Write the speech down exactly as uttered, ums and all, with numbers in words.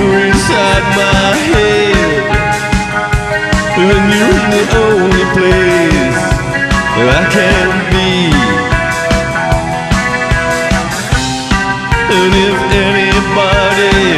inside my head, when you're the only place that I can be. And if anybody